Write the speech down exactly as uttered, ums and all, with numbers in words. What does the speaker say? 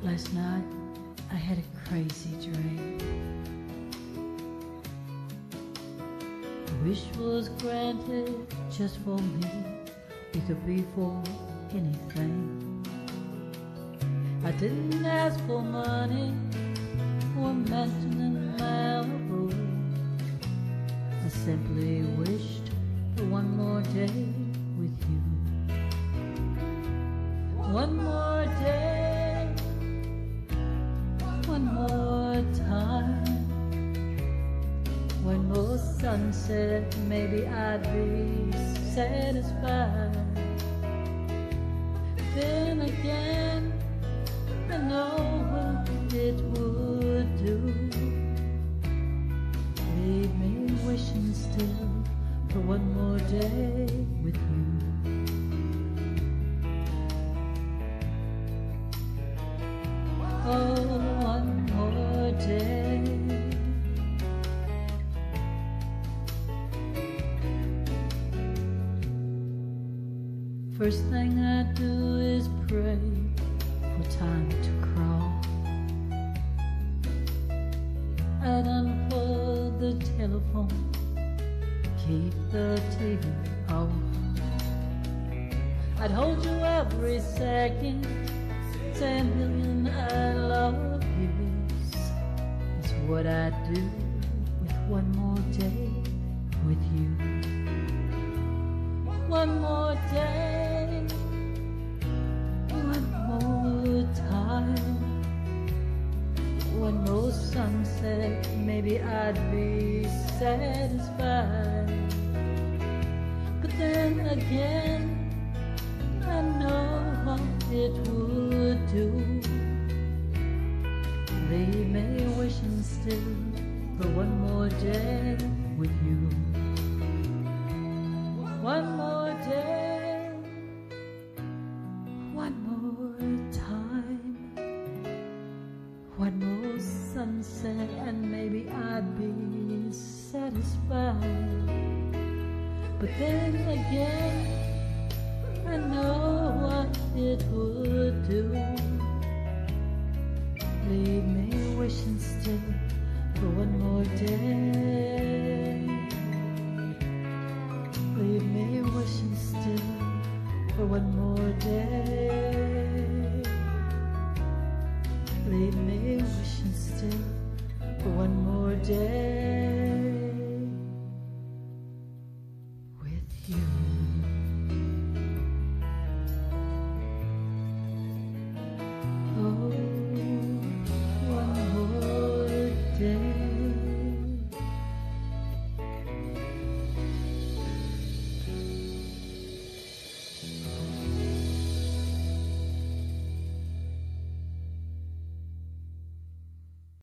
Last night, I had a crazy dream. A wish was granted just for me. It could be for anything. I didn't ask for money or a mansion in Malibu. I simply wished for one more day with you. One more day. One more time, one more sunset, maybe I'd be satisfied. Then again, I know what it would do. Leave me wishing still for one more day with you. Oh, one more day. First thing I do is pray for time to crawl. I'd unplug the telephone, keep the T V on. I'd hold you every second, say a million I love yous. It's what I do with one more day with you. One more day, one more time, one more sunset, maybe I'd be satisfied. But then again, I know what it would do. Leave me wishing still for one more day with you. One more day, one more time, one more sunset, and maybe I'd be satisfied. But then again, I know what it would do. Leave me wishing still for one more day. Leave me wishing still for one more day. Leave me wishing still for one more day.